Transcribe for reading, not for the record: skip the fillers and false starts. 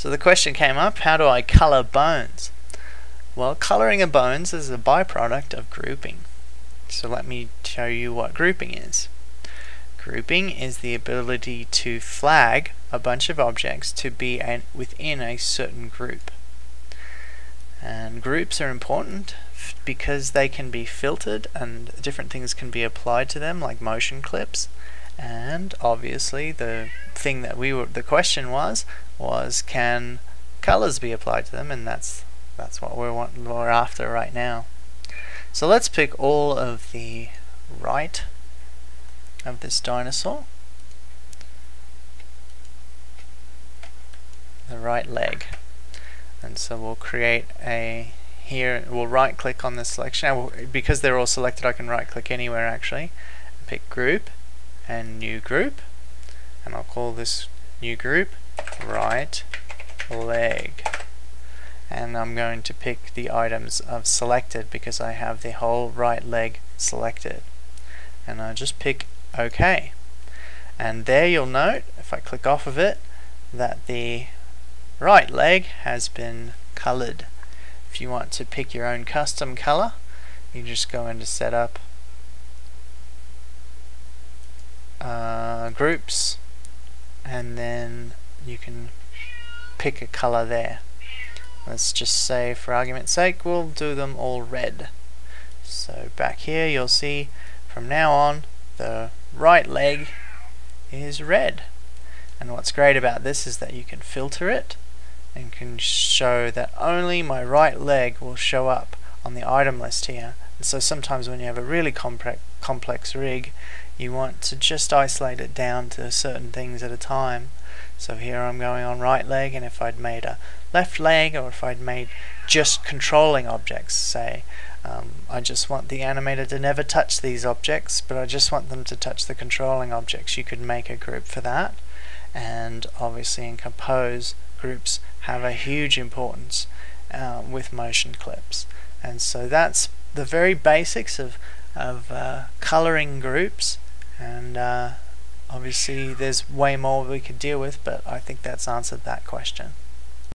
So the question came up, how do I colour bones? Well, colouring of bones is a byproduct of grouping. So let me show you what grouping is. Grouping is the ability to flag a bunch of objects to be within a certain group. And groups are important because they can be filtered and different things can be applied to them, like motion clips. And obviously the thing that the question was can colors be applied to them, and that's what we're after right now. So let's pick all of the right of this dinosaur, the right leg. And so we'll create a, here we'll right click on the selection. Because they're all selected, I can right click anywhere actually. Pick group and new group, and I'll call this new group right leg. And I'm going to pick the items I've selected because I have the whole right leg selected. And I'll just pick OK. And there you'll note, if I click off of it, that the right leg has been colored. If you want to pick your own custom color, you just go into Setup, Groups, and then you can pick a color there. Let's just say, for argument's sake, we'll do them all red. So back here you'll see from now on the right leg is red. And what's great about this is that you can filter it and can show that only my right leg will show up on the item list here. And so sometimes when you have a really complex rig, you want to just isolate it down to certain things at a time. So here I'm going on right leg, and if I'd made a left leg, or if I'd made just controlling objects, say I just want the animator to never touch these objects, but I just want them to touch the controlling objects, you could make a group for that. And obviously in Compose, groups have a huge importance with motion clips. And so that's the very basics of colouring groups, and obviously there's way more we could deal with, but I think that's answered that question.